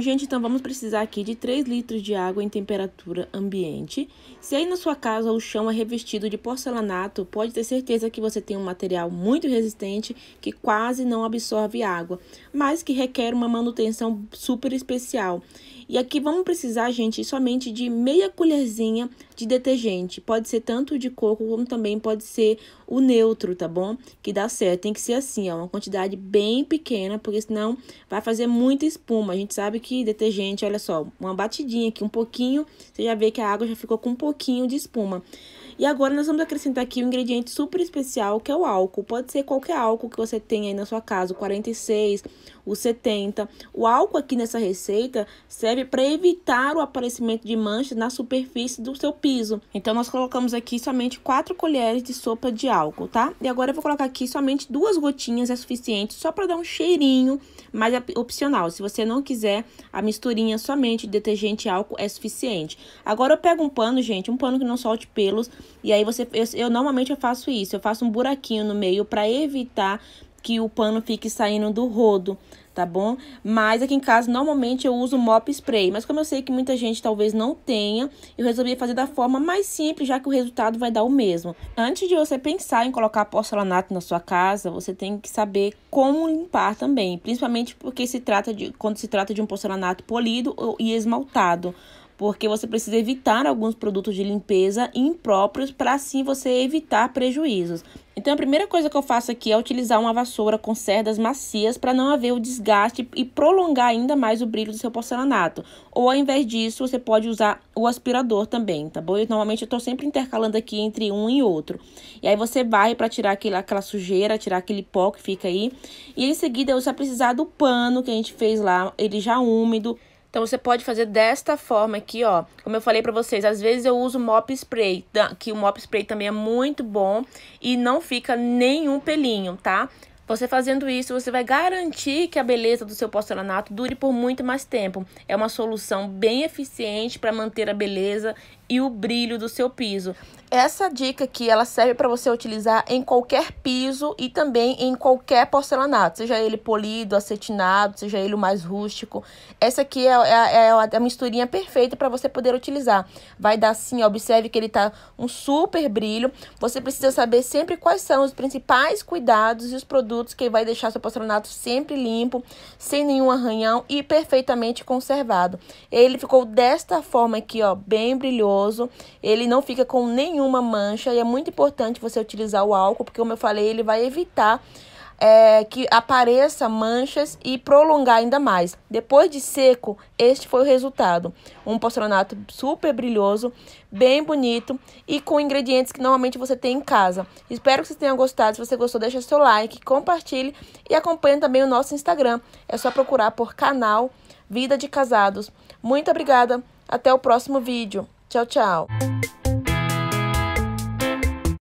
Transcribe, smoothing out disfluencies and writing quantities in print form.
Bom, gente, então vamos precisar aqui de 3 litros de água em temperatura ambiente. Se aí na sua casa o chão é revestido de porcelanato, pode ter certeza que você tem um material muito resistente que quase não absorve água, mas que requer uma manutenção super especial. E aqui vamos precisar, gente, somente de meia colherzinha de detergente. Pode ser tanto de coco como também pode ser o neutro, tá bom? Que dá certo. Tem que ser assim, ó, uma quantidade bem pequena, porque senão vai fazer muita espuma. A gente sabe que detergente, olha só, uma batidinha aqui, um pouquinho, você já vê que a água já ficou com um pouquinho de espuma. E agora nós vamos acrescentar aqui um ingrediente super especial, que é o álcool. Pode ser qualquer álcool que você tenha aí na sua casa, o 46, o 70. O álcool aqui nessa receita serve para evitar o aparecimento de manchas na superfície do seu piso. Então, nós colocamos aqui somente 4 colheres de sopa de álcool, tá? E agora eu vou colocar aqui somente 2 gotinhas, é suficiente, só para dar um cheirinho, mas é opcional. Se você não quiser, a misturinha somente de detergente e álcool é suficiente. Agora eu pego um pano, gente, um pano que não solte pelos. E aí eu normalmente eu faço isso, eu faço um buraquinho no meio para evitar que o pano fique saindo do rodo, tá bom? Mas aqui em casa normalmente eu uso Mop Spray, mas como eu sei que muita gente talvez não tenha, eu resolvi fazer da forma mais simples, já que o resultado vai dar o mesmo. Antes de você pensar em colocar porcelanato na sua casa, você tem que saber como limpar também, principalmente porque quando se trata de um porcelanato polido e esmaltado. Porque você precisa evitar alguns produtos de limpeza impróprios para assim você evitar prejuízos. Então, a primeira coisa que eu faço aqui é utilizar uma vassoura com cerdas macias para não haver o desgaste e prolongar ainda mais o brilho do seu porcelanato. Ou, ao invés disso, você pode usar o aspirador também, tá bom? Eu, normalmente, eu estou sempre intercalando aqui entre um e outro. E aí, você varre para tirar aquela sujeira, tirar aquele pó que fica aí. E, em seguida, você vai precisar do pano que a gente fez lá, ele já úmido. Então, você pode fazer desta forma aqui, ó. Como eu falei pra vocês, às vezes eu uso Mop Spray, que o Mop Spray também é muito bom e não fica nenhum pelinho, tá? Você fazendo isso, você vai garantir que a beleza do seu porcelanato dure por muito mais tempo. É uma solução bem eficiente para manter a beleza e o brilho do seu piso. Essa dica aqui, ela serve para você utilizar em qualquer piso e também em qualquer porcelanato, seja ele polido, acetinado, seja ele o mais rústico. Essa aqui é a misturinha perfeita para você poder utilizar. Vai dar assim, ó, observe que ele tá um super brilho. Você precisa saber sempre quais são os principais cuidados e os produtos que vai deixar seu porcelanato sempre limpo, sem nenhum arranhão e perfeitamente conservado. Ele ficou desta forma aqui, ó, bem brilhoso. Ele não fica com nenhuma mancha e é muito importante você utilizar o álcool, porque como eu falei, ele vai evitar que apareça manchas e prolongar ainda mais. Depois de seco, este foi o resultado. Um porcelanato super brilhoso, bem bonito e com ingredientes que normalmente você tem em casa. Espero que vocês tenham gostado. Se você gostou, deixa seu like, compartilhe e acompanhe também o nosso Instagram. É só procurar por canal Vida de Casados. Muito obrigada, até o próximo vídeo. Tchau, tchau!